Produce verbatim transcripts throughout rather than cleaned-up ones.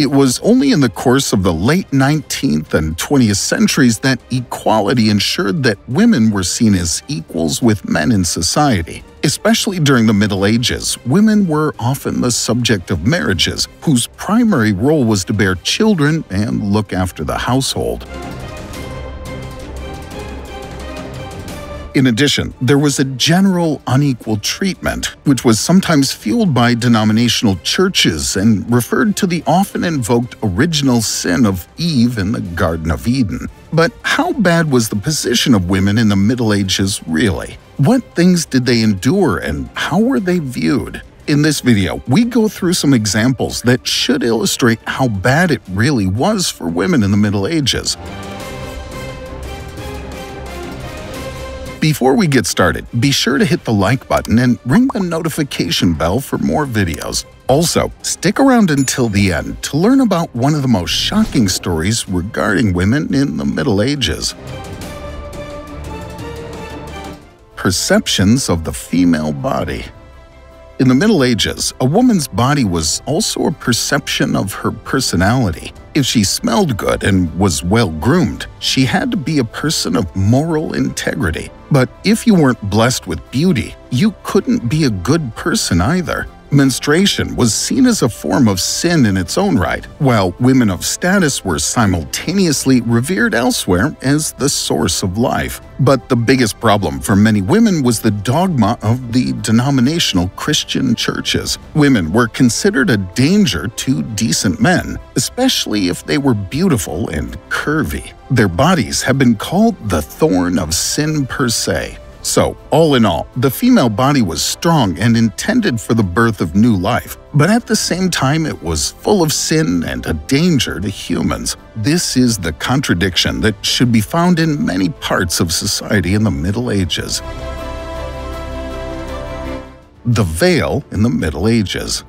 It was only in the course of the late nineteenth and twentieth centuries that equality ensured that women were seen as equals with men in society. Especially during the Middle Ages, women were often the subject of marriages, whose primary role was to bear children and look after the household. In addition, there was a general unequal treatment, which was sometimes fueled by denominational churches and referred to the often invoked original sin of Eve in the Garden of Eden. But how bad was the position of women in the Middle Ages really? What things did they endure and how were they viewed? In this video, we go through some examples that should illustrate how bad it really was for women in the Middle Ages. Before we get started, be sure to hit the like button and ring the notification bell for more videos. Also, stick around until the end to learn about one of the most shocking stories regarding women in the Middle Ages. Perceptions of the female body. In the Middle Ages, a woman's body was also a perception of her personality. If she smelled good and was well-groomed, she had to be a person of moral integrity. But if you weren't blessed with beauty, you couldn't be a good person either. Menstruation was seen as a form of sin in its own right, while women of status were simultaneously revered elsewhere as the source of life. But the biggest problem for many women was the dogma of the denominational Christian churches. Women were considered a danger to decent men, especially if they were beautiful and curvy. Their bodies have been called the thorn of sin per se. So, all in all, the female body was strong and intended for the birth of new life, but at the same time it was full of sin and a danger to humans. This is the contradiction that should be found in many parts of society in the Middle Ages. The veil in the Middle Ages.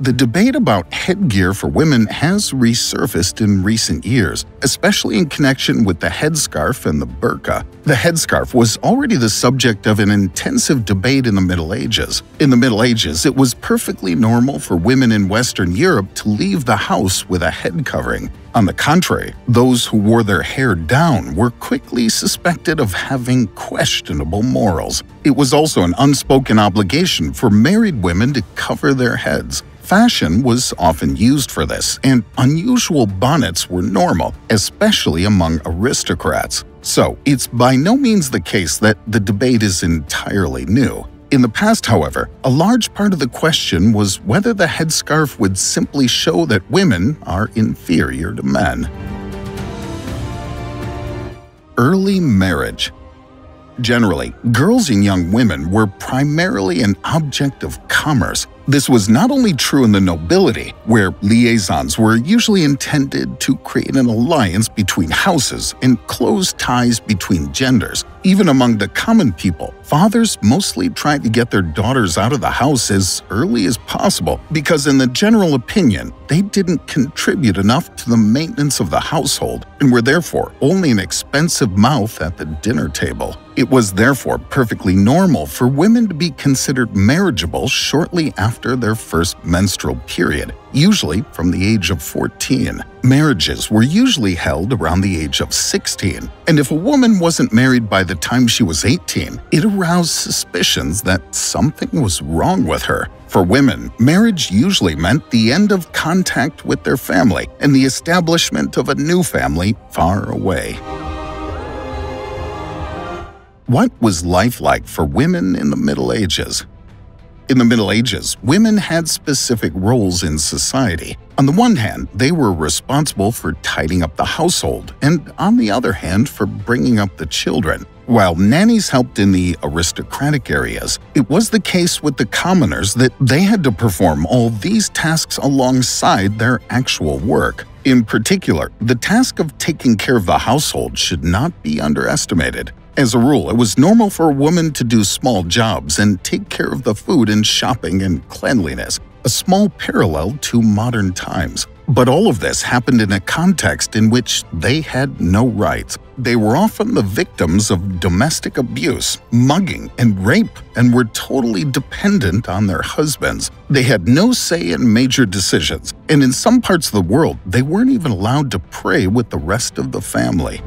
The debate about headgear for women has resurfaced in recent years, especially in connection with the headscarf and the burqa. The headscarf was already the subject of an intensive debate in the Middle Ages. In the Middle Ages, it was perfectly normal for women in Western Europe to leave the house with a head covering. On the contrary, those who wore their hair down were quickly suspected of having questionable morals. It was also an unspoken obligation for married women to cover their heads. Fashion was often used for this, and unusual bonnets were normal, especially among aristocrats. So, it's by no means the case that the debate is entirely new. In the past, however, a large part of the question was whether the headscarf would simply show that women are inferior to men. Early marriage. Generally, girls and young women were primarily an object of commerce. This was not only true in the nobility, where liaisons were usually intended to create an alliance between houses and close ties between genders. Even among the common people, fathers mostly tried to get their daughters out of the house as early as possible because, in the general opinion, they didn't contribute enough to the maintenance of the household and were therefore only an expensive mouth at the dinner table. It was therefore perfectly normal for women to be considered marriageable shortly after their first menstrual period, usually from the age of fourteen. Marriages were usually held around the age of sixteen, and if a woman wasn't married by the time she was eighteen, it aroused suspicions that something was wrong with her. For women, marriage usually meant the end of contact with their family and the establishment of a new family far away. What was life like for women in the Middle Ages? In the Middle Ages, women had specific roles in society. On the one hand, they were responsible for tidying up the household, and on the other hand, for bringing up the children. While nannies helped in the aristocratic areas, it was the case with the commoners that they had to perform all these tasks alongside their actual work. In particular, the task of taking care of the household should not be underestimated. As a rule, it was normal for a woman to do small jobs and take care of the food and shopping and cleanliness, a small parallel to modern times. But all of this happened in a context in which they had no rights. They were often the victims of domestic abuse, mugging, and rape, and were totally dependent on their husbands. They had no say in major decisions, and in some parts of the world, they weren't even allowed to pray with the rest of the family.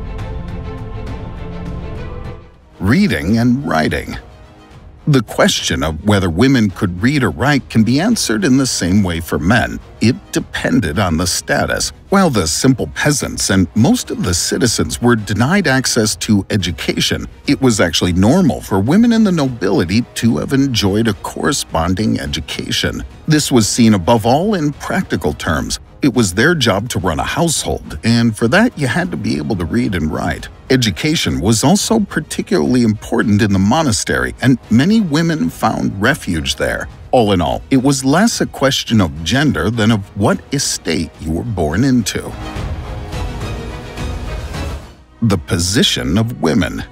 Reading and writing. The question of whether women could read or write can be answered in the same way for men. It depended on the status. While the simple peasants and most of the citizens were denied access to education, it was actually normal for women in the nobility to have enjoyed a corresponding education. This was seen above all in practical terms. It was their job to run a household, and for that you had to be able to read and write. Education was also particularly important in the monastery, and many women found refuge there. All in all, it was less a question of gender than of what estate you were born into. The position of women.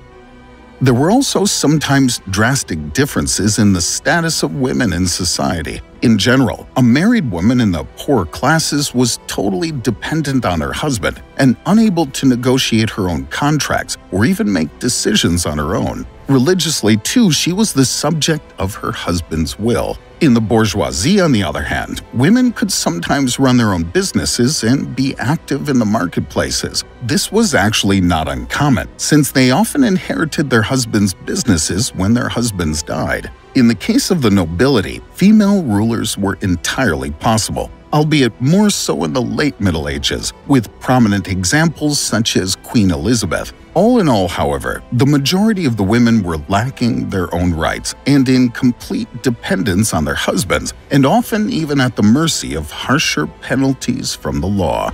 There were also sometimes drastic differences in the status of women in society. In general, a married woman in the poor classes was totally dependent on her husband and unable to negotiate her own contracts or even make decisions on her own. Religiously, too, she was the subject of her husband's will. In the bourgeoisie, on the other hand, women could sometimes run their own businesses and be active in the marketplaces. This was actually not uncommon, since they often inherited their husbands' businesses when their husbands died. In the case of the nobility, female rulers were entirely possible, albeit more so in the late Middle Ages, with prominent examples such as Queen Elizabeth. All in all, however, the majority of the women were lacking their own rights and in complete dependence on their husbands, and often even at the mercy of harsher penalties from the law.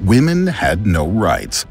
Women had no rights.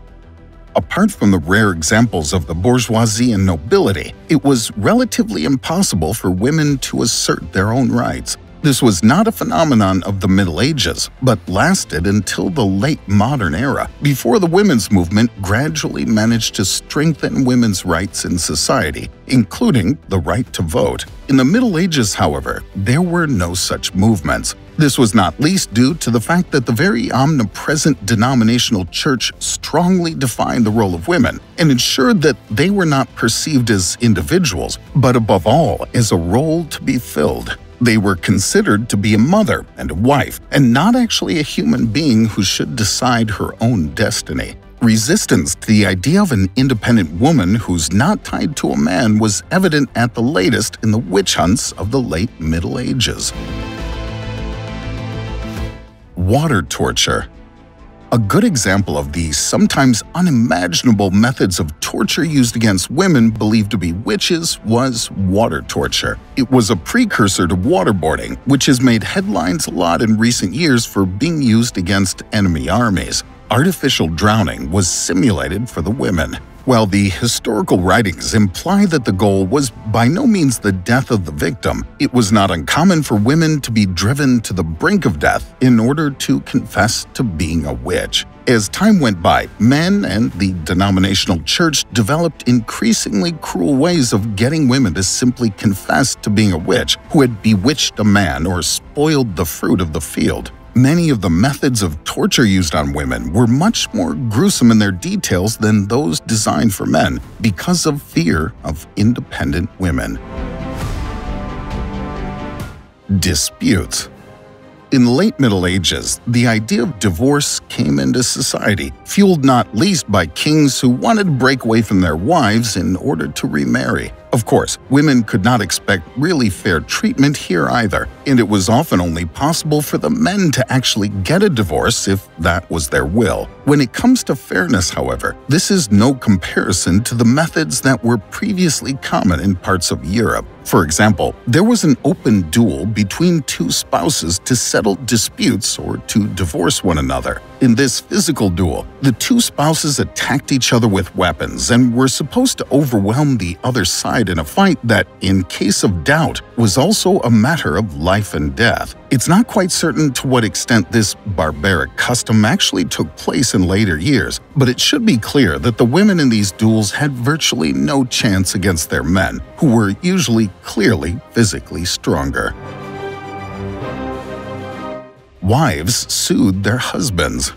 Apart from the rare examples of the bourgeoisie and nobility, it was relatively impossible for women to assert their own rights. This was not a phenomenon of the Middle Ages, but lasted until the late modern era, before the women's movement gradually managed to strengthen women's rights in society, including the right to vote. In the Middle Ages, however, there were no such movements. This was not least due to the fact that the very omnipresent denominational church strongly defined the role of women and ensured that they were not perceived as individuals, but above all as a role to be filled. They were considered to be a mother and a wife, and not actually a human being who should decide her own destiny. Resistance to the idea of an independent woman who's not tied to a man was evident at the latest in the witch hunts of the late Middle Ages. Water torture. A good example of these sometimes unimaginable methods of torture used against women believed to be witches was water torture. It was a precursor to waterboarding, which has made headlines a lot in recent years for being used against enemy armies. Artificial drowning was simulated for the women. While the historical writings imply that the goal was by no means the death of the victim, it was not uncommon for women to be driven to the brink of death in order to confess to being a witch. As time went by, men and the denominational church developed increasingly cruel ways of getting women to simply confess to being a witch who had bewitched a man or spoiled the fruit of the field. Many of the methods of torture used on women were much more gruesome in their details than those designed for men because of fear of independent women. Disputes. In the late Middle Ages, the idea of divorce came into society, fueled not least by kings who wanted to break away from their wives in order to remarry. Of course, women could not expect really fair treatment here either, and it was often only possible for the men to actually get a divorce if that was their will. When it comes to fairness, however, this is no comparison to the methods that were previously common in parts of Europe. For example, there was an open duel between two spouses to settle disputes or to divorce one another. In this physical duel, the two spouses attacked each other with weapons and were supposed to overwhelm the other side in a fight that, in case of doubt, was also a matter of life and death. It's not quite certain to what extent this barbaric custom actually took place in later years, but it should be clear that the women in these duels had virtually no chance against their men, who were usually clearly physically stronger. wives sued their husbands.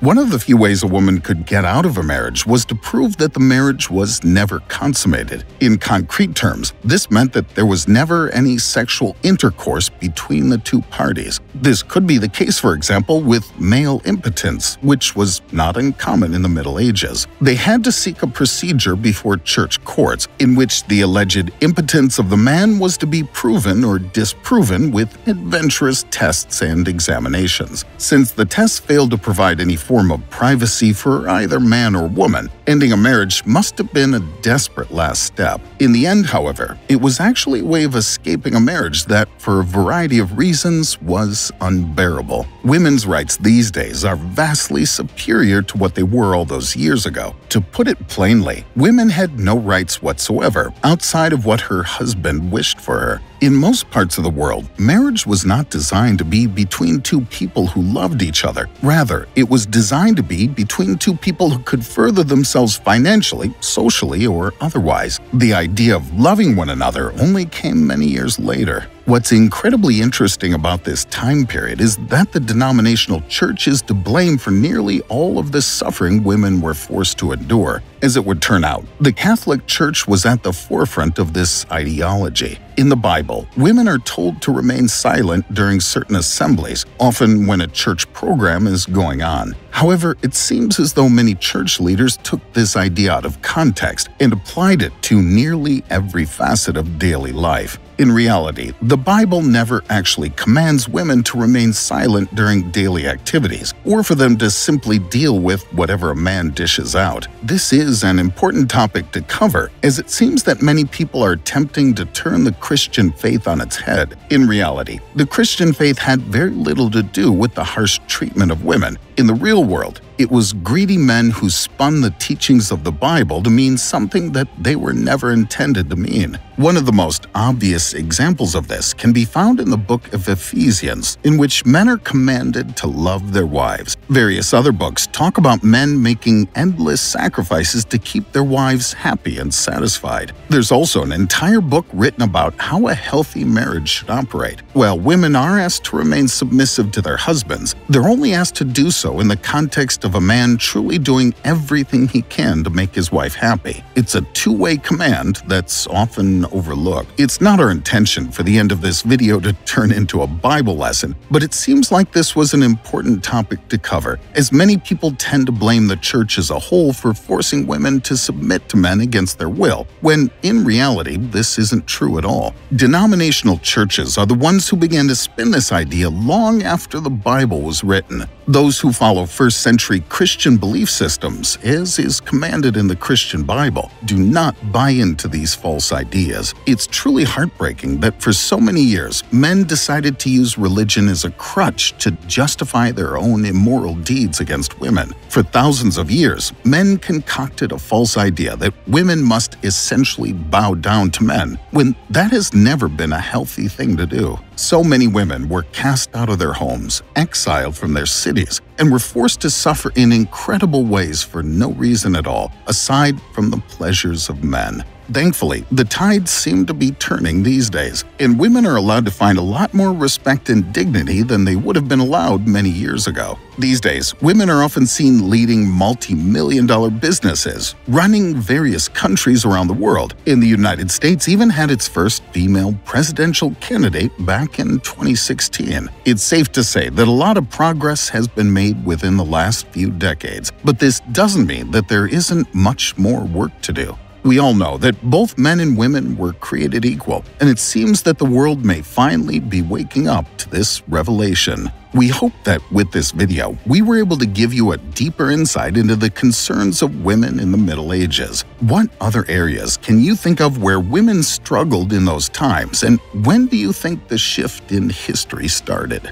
One of the few ways a woman could get out of a marriage was to prove that the marriage was never consummated. In concrete terms, this meant that there was never any sexual intercourse between the two parties. This could be the case, for example, with male impotence, which was not uncommon in the Middle Ages. They had to seek a procedure before church courts in which the alleged impotence of the man was to be proven or disproven with adventurous tests and examinations. Since the tests failed to provide any form of privacy for either man or woman, ending a marriage must have been a desperate last step. In the end, however, it was actually a way of escaping a marriage that, for a variety of reasons, was unbearable. Women's rights these days are vastly superior to what they were all those years ago. To put it plainly, women had no rights whatsoever outside of what her husband wished for her. In most parts of the world, marriage was not designed to be between two people who loved each other. Rather, it was designed to be between two people who could further themselves financially, socially, or otherwise. The idea of loving one another only came many years later. What's incredibly interesting about this time period is that the denominational church is to blame for nearly all of the suffering women were forced to endure. As it would turn out, the Catholic Church was at the forefront of this ideology. In the Bible, women are told to remain silent during certain assemblies, often when a church program is going on. However, it seems as though many church leaders took this idea out of context and applied it to nearly every facet of daily life. In reality, the Bible never actually commands women to remain silent during daily activities, or for them to simply deal with whatever a man dishes out. This is an important topic to cover, as it seems that many people are attempting to turn the Christian faith on its head. In reality, the Christian faith had very little to do with the harsh treatment of women. In the real world, it was greedy men who spun the teachings of the Bible to mean something that they were never intended to mean. One of the most obvious examples of this can be found in the book of Ephesians, in which men are commanded to love their wives. Various other books talk about men making endless sacrifices to keep their wives happy and satisfied. There's also an entire book written about how a healthy marriage should operate. While women are asked to remain submissive to their husbands, they're only asked to do so in the context of a man truly doing everything he can to make his wife happy. It's a two-way command that's often overlooked. It's not our intention for the end of this video to turn into a Bible lesson, but it seems like this was an important topic to cover, as many people tend to blame the church as a whole for forcing women to submit to men against their will, when in reality this isn't true at all. Denominational churches are the ones who began to spin this idea long after the Bible was written. Those who follow first-century Christian belief systems, as is commanded in the Christian Bible, do not buy into these false ideas. It's truly heartbreaking that for so many years, men decided to use religion as a crutch to justify their own immoral deeds against women. For thousands of years, men concocted a false idea that women must essentially bow down to men, when that has never been a healthy thing to do. So many women were cast out of their homes, exiled from their cities, and were forced to suffer in incredible ways for no reason at all, aside from the pleasures of men. Thankfully, the tides seem to be turning these days, and women are allowed to find a lot more respect and dignity than they would have been allowed many years ago. These days, women are often seen leading multi-million dollar businesses, running various countries around the world. In the United States even had its first female presidential candidate back in twenty sixteen. It's safe to say that a lot of progress has been made within the last few decades, but this doesn't mean that there isn't much more work to do. We all know that both men and women were created equal, and it seems that the world may finally be waking up to this revelation. We hope that with this video, we were able to give you a deeper insight into the concerns of women in the Middle Ages. What other areas can you think of where women struggled in those times, and when do you think the shift in history started?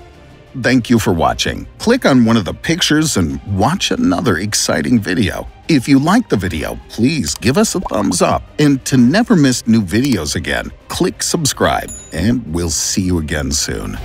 Thank you for watching. Click on one of the pictures and watch another exciting video. If you liked the video, please give us a thumbs up. And to never miss new videos again, click subscribe, and we'll see you again soon.